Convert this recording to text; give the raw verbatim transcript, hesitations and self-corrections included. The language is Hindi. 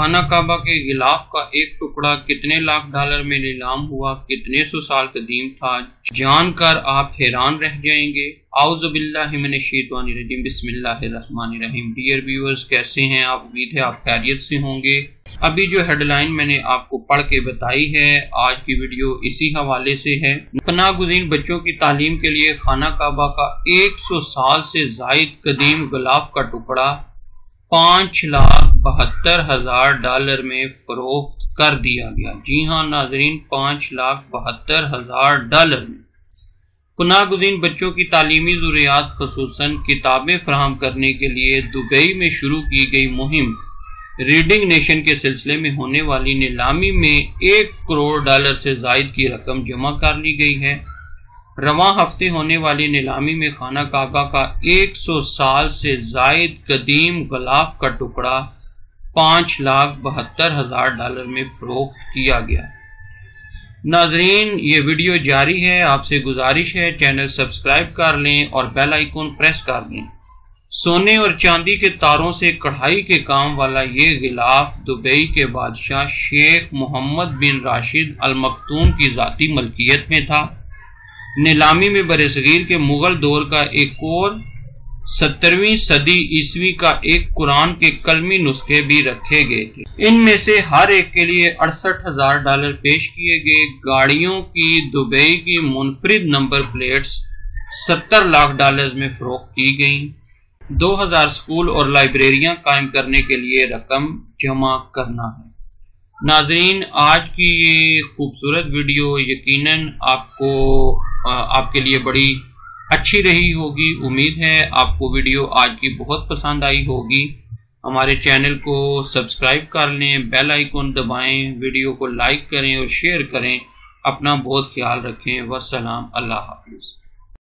खाना काबा के गिलाफ का एक टुकड़ा कितने लाख डॉलर में नीलाम हुआ, कितने सौ साल कदीम था, जानकर आप हैरान रह जाएंगे। आउज़ुबिल्लाहि मिनश्शैतानिर्रजीम, बिस्मिल्लाहिर्रहमानिर्रहीम। डियर व्यूअर्स, कैसे हैं आप? उम्मीद है आप खैरियत से होंगे। अभी जो हेडलाइन मैंने आपको पढ़ के बताई है, आज की वीडियो इसी हवाले से है। पनाहगुज़ीन बच्चों की तालीम के लिए खाना काबा का सौ साल से ज़ायद कदीम गिलाफ का टुकड़ा पाँच लाख बहत्तर हजार डॉलर में फरोख्त कर दिया गया। जी हाँ नाजरीन, पाँच लाख बहत्तर हजार डॉलर में पनाहगुज़ीन बच्चों की तालीमी ज़रूरियात ख़ुसूसन किताबें फ़राहम करने के लिए दुबई में शुरू की गई मुहिम रीडिंग नेशन के सिलसिले में होने वाली नीलामी में एक करोड़ डॉलर से ज़ायद की रकम जमा कर ली गई है। रवां हफ्ते होने वाली नीलामी में खाना काबा का सौ साल से ज़ायद कदीम ग़िलाफ़ का टुकड़ा पाँच लाख बहत्तर हज़ार डॉलर में फ़रोख्त किया गया। नाजरीन, ये वीडियो जारी है, आपसे गुजारिश है चैनल सब्सक्राइब कर लें और बेल आइकॉन प्रेस कर दें। सोने और चांदी के तारों से कढ़ाई के काम वाला ये गिलाफ दुबई के बादशाह शेख मोहम्मद बिन राशिद अल मक्तूम की ज़ाती मलकियत में था। नीलामी में बरसगीर के मुग़ल दौर का एक और सत्तरवीं सदी ईस्वी का एक कुरान के कलमी नुस्खे भी रखे गए थे। इनमें से हर एक के लिए अड़सठ हजार डॉलर पेश किए गए। गाड़ियों की दुबई की मुनफरिद नंबर प्लेट्स सत्तर लाख डॉलर में फरोख्त की गई। दो हज़ार स्कूल और लाइब्रेरियां कायम करने के लिए रकम जमा करना है। नाजरीन, आज की ये खूबसूरत वीडियो यकीनन आपको आपके लिए बड़ी अच्छी रही होगी। उम्मीद है आपको वीडियो आज की बहुत पसंद आई होगी। हमारे चैनल को सब्सक्राइब कर लें, बेल आइकॉन दबाएं, वीडियो को लाइक करें और शेयर करें। अपना बहुत ख्याल रखें। वस्सलाम, अल्लाह हाफिज़।